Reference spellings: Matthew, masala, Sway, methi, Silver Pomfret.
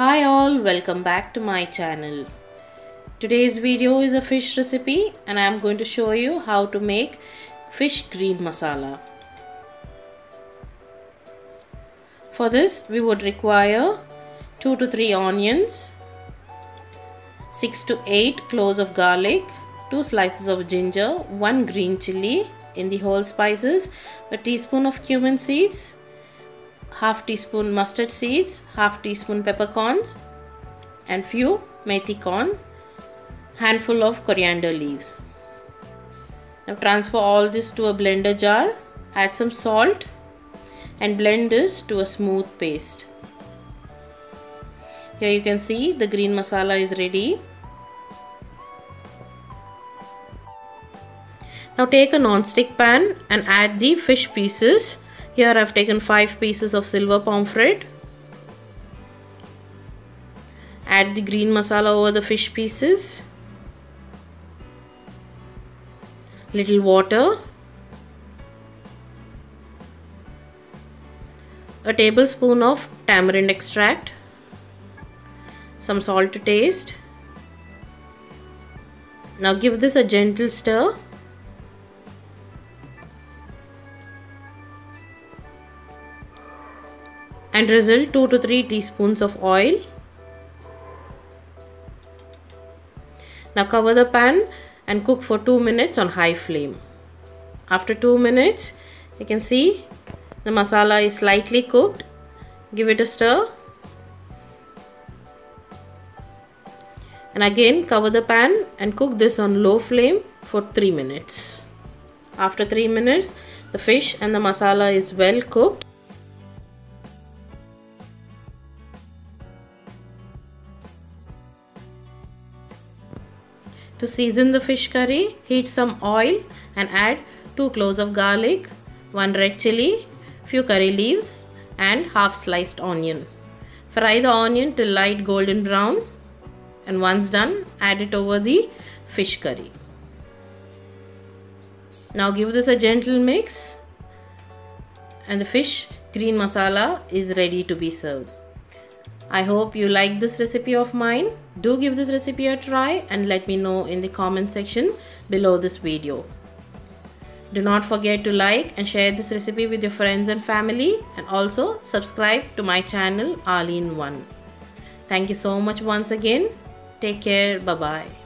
Hi all, welcome back to my channel. Today's video is a fish recipe and I am going to show you how to make fish green masala. For this we would require 2 to 3 onions, 6 to 8 cloves of garlic, 2 slices of ginger, 1 green chilli in the whole spices, a teaspoon of cumin seeds, half teaspoon mustard seeds, half teaspoon peppercorns and few methi corn, handful of coriander leaves. Now transfer all this to a blender jar, add some salt and blend this to a smooth paste. Here you can see the green masala is ready. Now take a non-stick pan and add the fish pieces. Here I have taken 5 pieces of silver pomfret. Add the green masala over the fish pieces. Little water. A tablespoon of tamarind extract. Some salt to taste. Now give this a gentle stir. And drizzle 2 to 3 teaspoons of oil. Now cover the pan and cook for 2 minutes on high flame. After 2 minutes, you can see the masala is slightly cooked. Give it a stir. And again cover the pan and cook this on low flame for 3 minutes. After 3 minutes, the fish and the masala is well cooked. To season the fish curry, heat some oil and add 2 cloves of garlic, 1 red chilli, few curry leaves and half sliced onion. Fry the onion till light golden brown and once done, add it over the fish curry. Now give this a gentle mix and the fish green masala is ready to be served. I hope you like this recipe of mine. Do give this recipe a try and let me know in the comment section below this video. Do not forget to like and share this recipe with your friends and family, and also subscribe to my channel All in One. Thank you so much once again. Take care. Bye bye.